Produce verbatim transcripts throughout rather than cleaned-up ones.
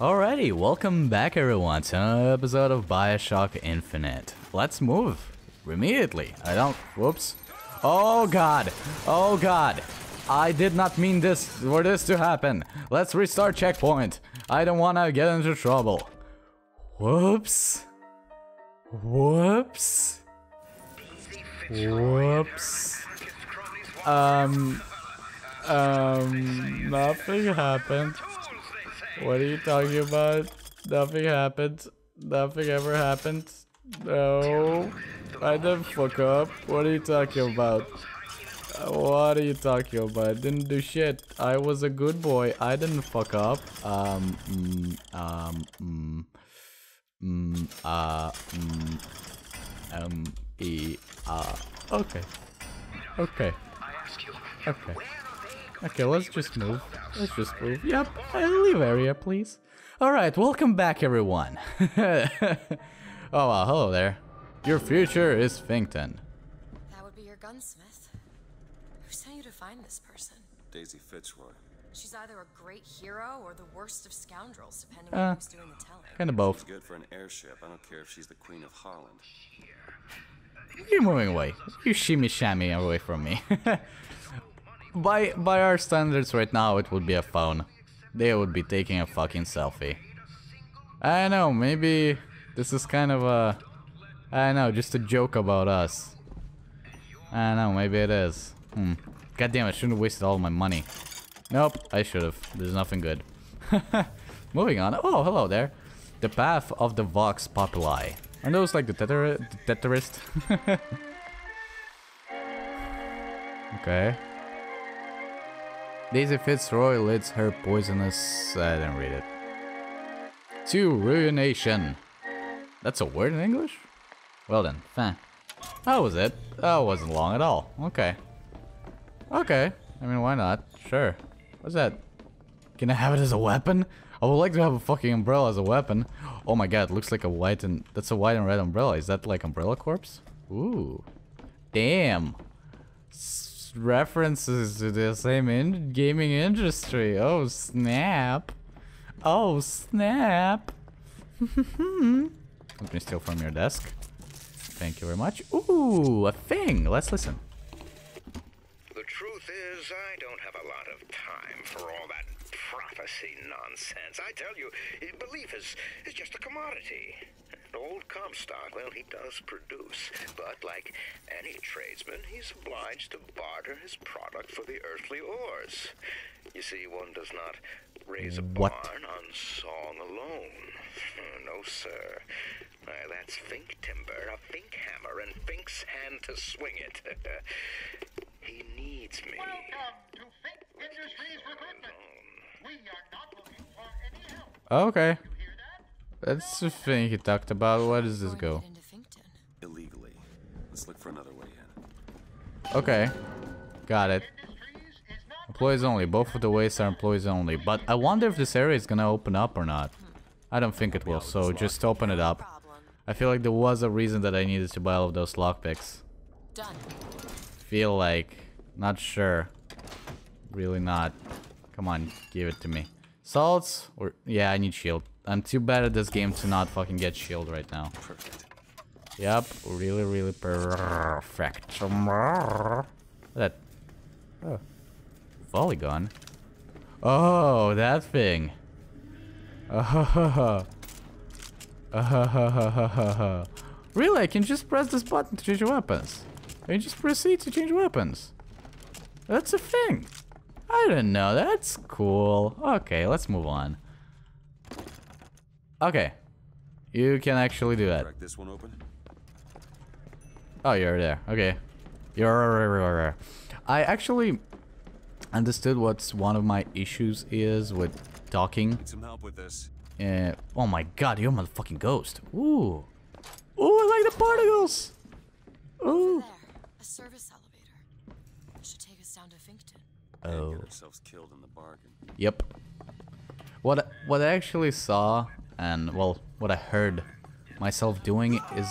Alrighty, welcome back everyone to another episode of BioShock Infinite. Let's move immediately. I don't, whoops. Oh god, oh god. I did not mean this for this to happen. Let's restart checkpoint. I don't want to get into trouble. Whoops. Whoops. Whoops. Um, um, nothing happened. What are you talking about? Nothing happened. Nothing ever happened. No. I didn't fuck up. What are you talking about? What are you talking about? I didn't do shit. I was a good boy. I didn't fuck up. Um, mm, um, mm, mm, uh, mm, um, e, uh, okay. Okay. Okay. Okay, let's just move. Let's just move. Yep, leave area, please. Alright, welcome back, everyone. Oh, well, hello there. Your future is Finkton. That would be your gunsmith. Who sent you to find this person? Daisy Fitzroy. She's either a great hero or the worst of scoundrels, depending on uh, who's doing the telling. Kind of both. She's good for an airship. I don't care if she's the Queen of Holland. You're moving away. You shimmy shammy away from me. By by our standards right now, it would be a phone. They would be taking a fucking selfie. I know, maybe this is kind of a... I know, just a joke about us. I know, maybe it is. Hmm. God damn, I shouldn't have wasted all my money. Nope, I should have. There's nothing good. Moving on. Oh, hello there. The path of the Vox Populi. Aren't those like the teter the Tetrist? Okay. Daisy Fitzroy leads her poisonous... I didn't read it. To ruination. That's a word in English? Well then, eh. That was it. That wasn't long at all. Okay. Okay. I mean, why not? Sure. What's that? Can I have it as a weapon? I would like to have a fucking umbrella as a weapon. Oh my god, it looks like a white and... That's a white and red umbrella. Is that like Umbrella Corpse? Ooh. Damn. S references to the same in gaming industry. Oh snap. Oh snap. Let me steal from your desk. Thank you very much. Ooh, a thing. Let's listen. The truth is, I don't have a lot of time for all that prophecy nonsense. I tell you, belief is, is just a commodity. Old Comstock, well, he does produce, but like any tradesman, he's obliged to barter his product for the earthly ores. You see, one does not raise a what? barn on song alone. No, sir. Uh, that's fink timber, a fink hammer, and fink's hand to swing it. He needs me. Welcome to Fink Industries recruitment. We are not looking for any help. Okay. That's the thing he talked about. Where does this go? Illegally. Let's look for another way in. Okay. Got it. Employees only. Both of the ways are employees only. But I wonder if this area is gonna open up or not. I don't think it will, so just open it up. I feel like there was a reason that I needed to buy all of those lockpicks. Feel like. Not sure. Really not. Come on, give it to me. Salts? Or yeah, I need shield. I'm too bad at this game to not fucking get shield right now. Perfect. Yep, really, really perfect. That. Oh. Volley gun. Oh, that thing. Oh. Oh. Really? I can just press this button to change weapons. I can just proceed to change weapons. That's a thing. I didn't know. That's cool. Okay, let's move on. Okay, you can actually do that. Crack this one open. Oh, you're there. Okay, you're. I actually understood what's one of my issues is with talking. Need some help with this. Yeah. Oh my God, you're a motherfucking ghost. Ooh. Ooh, I like the particles. Ooh. Over there, a service elevator. It should take us down to Finkton. Oh. Get ourselves killed in the bargain. Yep. What what I actually saw. And, well, what I heard myself doing is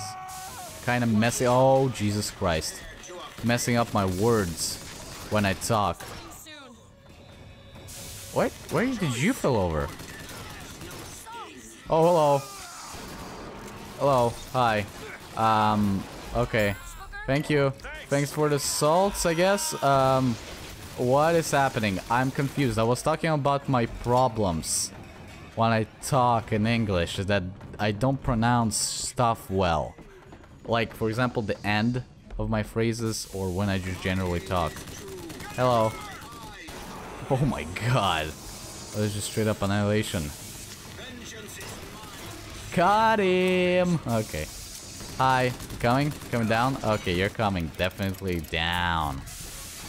kind of messy. Oh, Jesus Christ. Messing up my words when I talk. What? Where did you fall over? Oh, hello. Hello. Hi. Um, okay. Thank you. Thanks for the salts, I guess. Um, what is happening? I'm confused. I was talking about my problems when I talk in English, is that I don't pronounce stuff well. Like, for example, the end of my phrases or when I just generally talk. Hello. Oh my god. That was just straight up annihilation. Got him! Okay. Hi. Coming? Coming down? Okay, you're coming. Definitely down.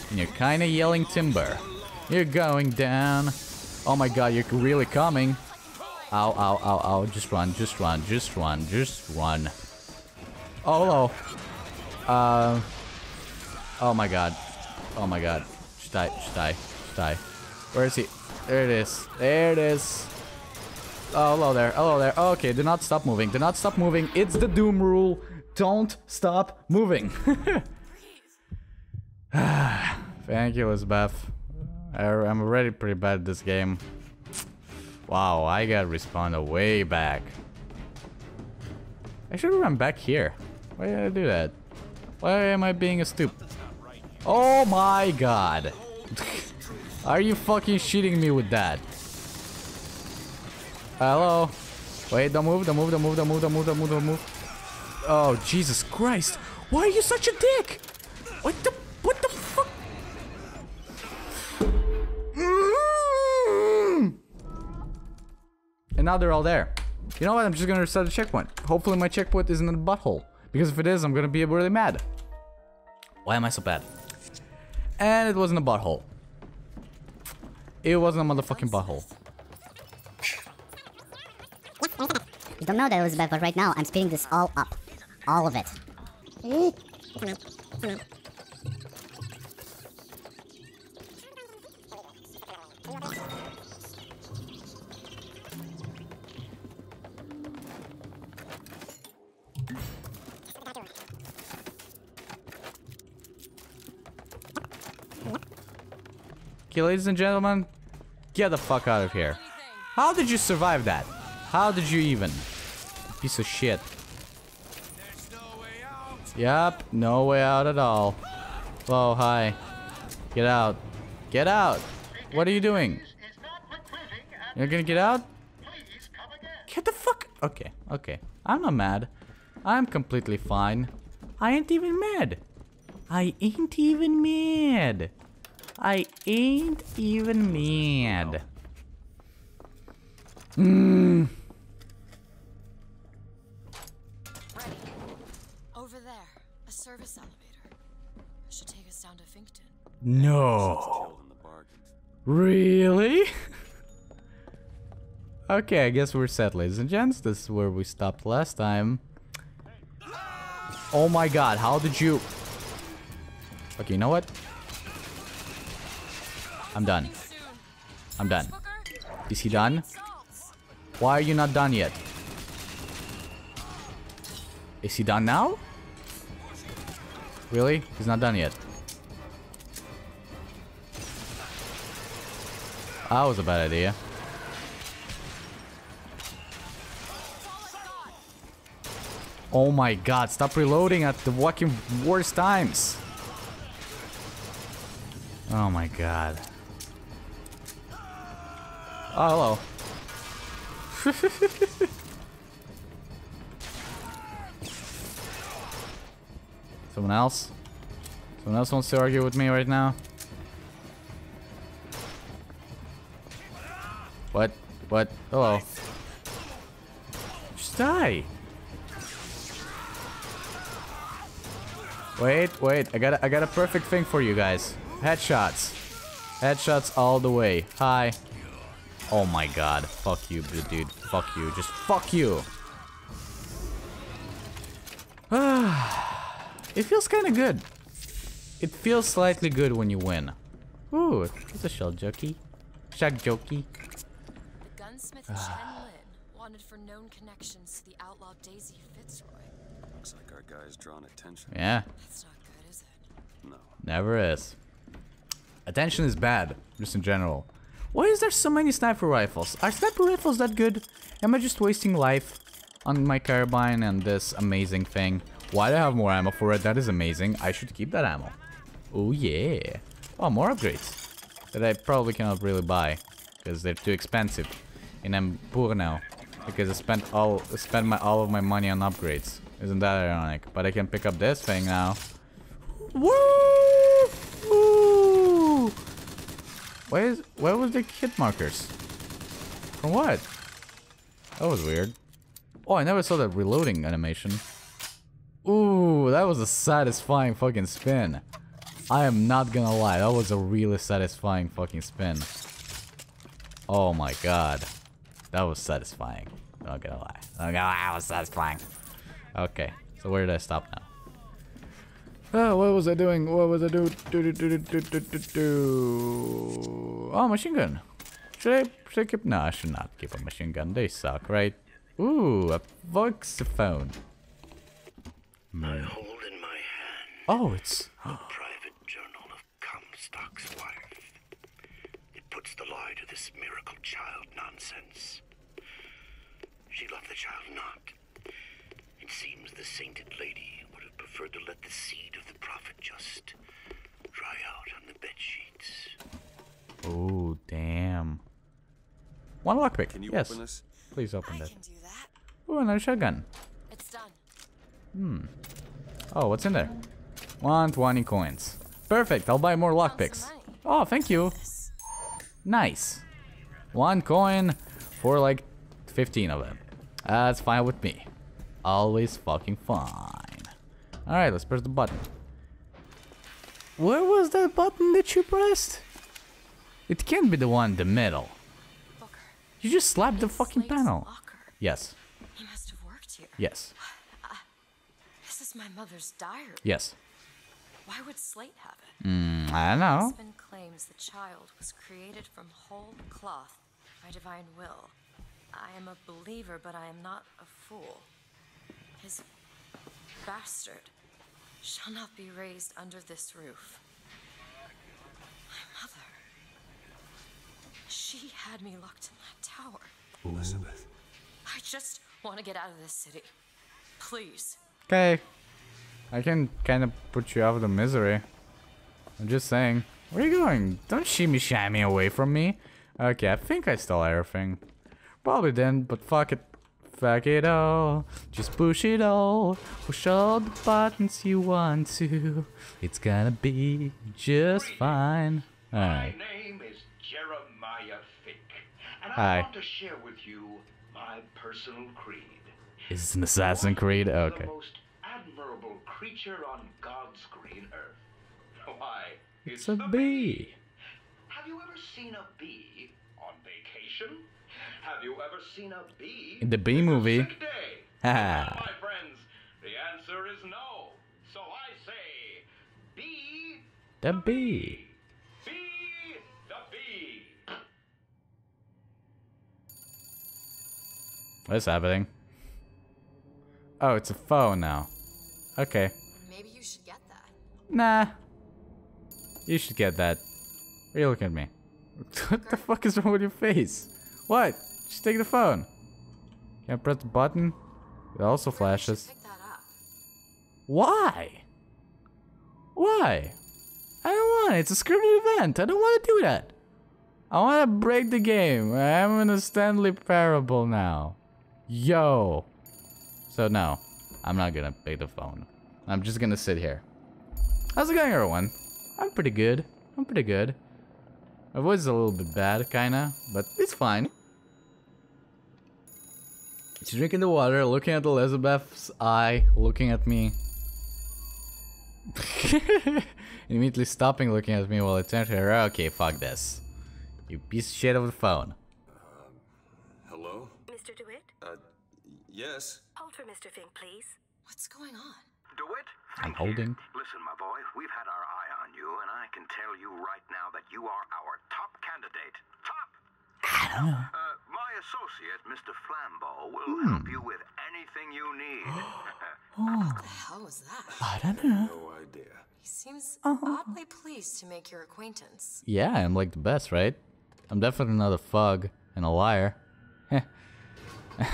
And you're kinda yelling timber. You're going down. Oh my god, you're really coming. Ow, ow, ow, ow. Just run, just run, just run, just run. Oh, hello. Uh, oh my god. Oh my god. Just die, just die, just die. Where is he? There it is. There it is. Oh, hello there. Hello there. Okay, do not stop moving. Do not stop moving. It's the Doom rule. Don't stop moving. Thank you, Elizabeth. I'm already pretty bad at this game. Wow, I got respawned way back. I should've run back here. Why did I do that? Why am I being a stoop? Oh my god! Are you fucking shitting me with that? Hello? Wait, don't move, don't move, don't move, don't move, don't move, don't move, don't move. Oh, Jesus Christ! Why are you such a dick? What the? What the fuck? Mm-hmm. And now they're all there. You know what? I'm just gonna reset the checkpoint. Hopefully my checkpoint isn't in a butthole. Because if it is, I'm gonna be really mad. Why am I so bad? And it wasn't a butthole. It wasn't a motherfucking butthole. You don't know that, Elizabeth, but right now I'm speeding this all up. All of it. Okay, ladies and gentlemen, get the fuck out of here. How did you survive that? How did you even? Piece of shit. There's no way out. Yep, no way out at all. Hello, hi. Get out. Get out. What are you doing? You're gonna get out? Please come again. Get the fuck. Okay, okay. I'm not mad. I'm completely fine. I ain't even mad. I ain't even mad. I ain't even mad. Mm. Right. Over there, a service elevator. I should take us down to Finkton. No. Really? Okay, I guess we're set, ladies and gents. This is where we stopped last time. Oh my god, how did you? Okay, you know what? I'm done. I'm done. Is he done? Why are you not done yet? Is he done now? Really? He's not done yet. That was a bad idea. Oh my god, stop reloading at the fucking worst times. Oh my god. Oh, hello. Someone else? Someone else wants to argue with me right now? What? What? Hello. Just die! Wait, wait, I got a, I got a perfect thing for you guys. Headshots. Headshots all the way. Hi. Oh my god. Fuck you, dude. Fuck you. Just fuck you. It feels kinda good. It feels slightly good when you win. Ooh, it's a shell jokey. Shag jokey. The gunsmith Chen Lin wanted for known connections to the outlaw Daisy Fitzroy. Looks like our guy's drawn attention. Yeah. That's not good, is it? No. Never is. Attention is bad, just in general. Why is there so many sniper rifles? Are sniper rifles that good? Am I just wasting life on my carbine and this amazing thing? Why do I have more ammo for it? That is amazing. I should keep that ammo. Oh yeah. Oh, more upgrades that I probably cannot really buy because they're too expensive. And I'm poor now because I spent all spent my all of my money on upgrades. Isn't that ironic? But I can pick up this thing now. Woo! Woo! Where is where was the hit markers? From what? That was weird. Oh, I never saw that reloading animation. Ooh, that was a satisfying fucking spin. I am not gonna lie, that was a really satisfying fucking spin. Oh my god. That was satisfying. Not gonna lie. Not gonna lie, that was satisfying. Okay, so where did I stop now? Oh, what was I doing? What was I doing? Do, do, do, do, do, do, do. Oh, machine gun. Should I, should I keep? No, I should not keep a machine gun. They suck, right? Ooh, a voxophone. I hold in my hand. Oh, it's a private journal of Comstock's wife. It puts the lie to this miracle child nonsense. She loved the child not. It seems the sainted lady would have preferred to let the seed of the prophet just dry out on the bed sheets. Oh, damn. One lockpick. Can you yes. open this? Please open I that. Can do that. Ooh, another shotgun. It's done. Hmm. Oh, what's in there? one twenty coins. Perfect. I'll buy more lockpicks. Oh, thank you. Nice. One coin for like fifteen of them. That's fine with me. Always fucking fine. Alright, let's press the button. Where was that button that you pressed? It can't be the one in the middle. You just slapped the fucking panel. Yes. He must have worked here. Yes. My mother's diary. Yes. Why would Slate have it? Mm, I don't know. My husband claims the child was created from whole cloth by divine will. I am a believer, but I am not a fool. His bastard shall not be raised under this roof. My mother. She had me locked in that tower. Ooh. Elizabeth. I just want to get out of this city. Please. Okay. I can kind of put you out of the misery. I'm just saying. Where are you going? Don't shimmy shammy away from me. Okay, I think I stole everything. Probably didn't, but fuck it. Fuck it all. Just push it all. Push all the buttons you want to. It's gonna be just fine. Alright. My name is Jeremiah Fink, and I want to share with you my personal creed. Is this an Assassin's Creed? Okay. The most admirable creature on God's green earth. Why, it's, it's a bee. bee. Have you ever seen a bee on vacation? Have you ever seen a bee in the Bee Movie? Ah. My friends, the answer is no. So I say, bee the bee. Bee the bee. What's happening? Oh, it's a phone now. Okay. Maybe you should get that. Nah. You should get that. Are you looking at me? What the fuck is wrong with your face? What? Just take the phone. Can I press the button? It also flashes. Pick that up. Why? Why? I don't want it. It's a scripted event. I don't want to do that. I want to break the game. I'm in a Stanley Parable now. Yo. So no, I'm not gonna pick the phone. I'm just gonna sit here. How's it going, everyone? I'm pretty good. I'm pretty good. My voice is a little bit bad, kinda, but it's fine. She's drinking the water, looking at Elizabeth's eye, looking at me. Immediately stopping looking at me while I turn to her. Okay, fuck this. You piece of shit over the phone. Uh, hello? Mister DeWitt? Uh, yes? For Mister Fink, please. What's going on? DeWitt? I'm holding. Listen, my boy, we've had our eye on you, and I can tell you right now that you are our top candidate. Top! I don't know. Uh, my associate, Mister Flambeau, will mm. help you with anything you need. Oh. What the hell was that? I don't know. No idea. He seems uh-huh. oddly pleased to make your acquaintance. Yeah, I'm like the best, right? I'm definitely not a fug and a liar. Okay. Well,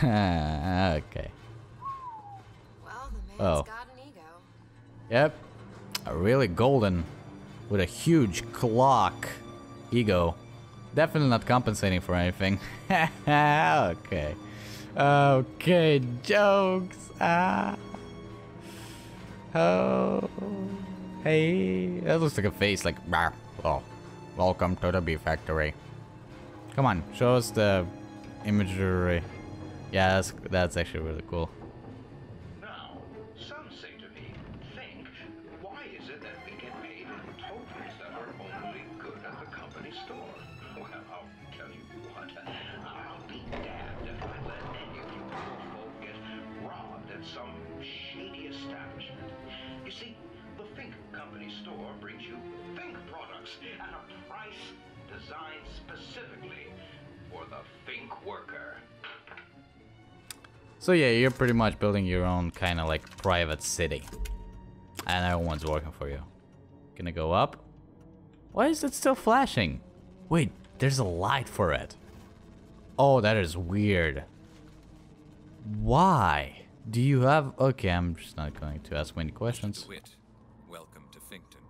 the man's oh. got an ego. Yep. A really golden with a huge clock ego. Definitely not compensating for anything. Okay. Okay, jokes. Ah. Oh. Hey. That looks like a face like bah. Oh. Welcome to the bee factory. Come on, show us the imagery. Yeah, that's that's actually really cool. Now, some say to me, Fink, why is it that we get paid in tokens that are only good at the company store? Well, I'll tell you what, I'll be damned if I let any of you poor folk get robbed at some shady establishment. You see, the Fink company store brings you Fink products at a price designed specifically for the Fink worker. So yeah, you're pretty much building your own kind of like private city. And everyone's working for you. Gonna go up. Why is it still flashing? Wait, there's a light for it. Oh, that is weird. Why? Do you have... Okay, I'm just not going to ask many questions. DeWitt, welcome to Finkton.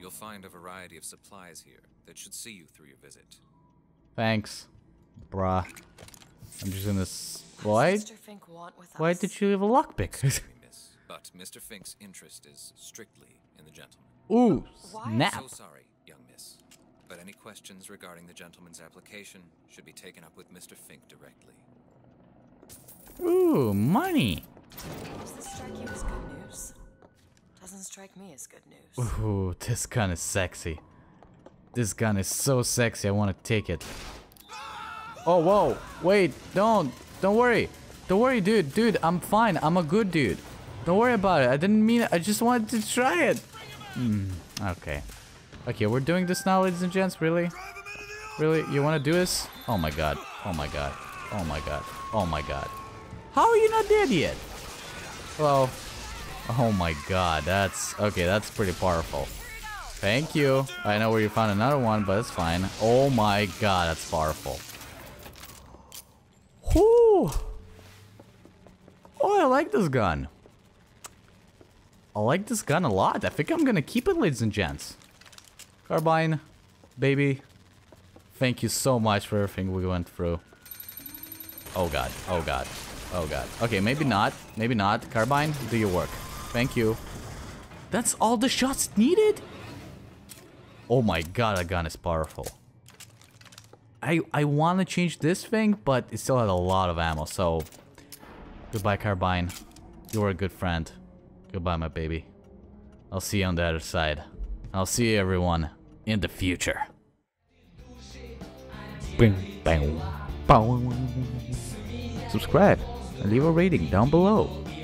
You'll find a variety of supplies here that should see you through your visit. Thanks, bruh. I'm just gonna... Why? Why did you have a lockpick? But Mister Fink's interest is strictly in the gentleman. Ooh, snap! I'm so sorry, young miss. But any questions regarding the gentleman's application should be taken up with Mister Fink directly. Ooh, money! Does this strike you as good news? Doesn't strike me as good news. Ooh, this gun is sexy. This gun is so sexy, I want to take it. Oh, whoa! Wait, don't! Don't worry. Don't worry, dude. Dude, I'm fine. I'm a good dude. Don't worry about it. I didn't mean it. I just wanted to try it. Mm, okay. Okay, we're doing this now, ladies and gents. Really? Really? You want to do this? Oh my god. Oh my god. Oh my god. Oh my god. How are you not dead yet? Hello? Oh my god. That's... Okay, that's pretty powerful. Thank you. I know where you found another one, but it's fine. Oh my god. That's powerful. Ooh. Oh, I like this gun. I like this gun a lot. I think I'm gonna keep it, ladies and gents. Carbine, baby. Thank you so much for everything we went through. Oh god, oh god, oh god. Okay, maybe not, maybe not. Carbine, do your work. Thank you. That's all the shots needed? Oh my god, that gun is powerful. I, I want to change this thing, but it still had a lot of ammo, so... Goodbye, Carbine. You were a good friend. Goodbye, my baby. I'll see you on the other side. I'll see you, everyone, in the future. Bing, bang, bow. Subscribe and leave a rating down below.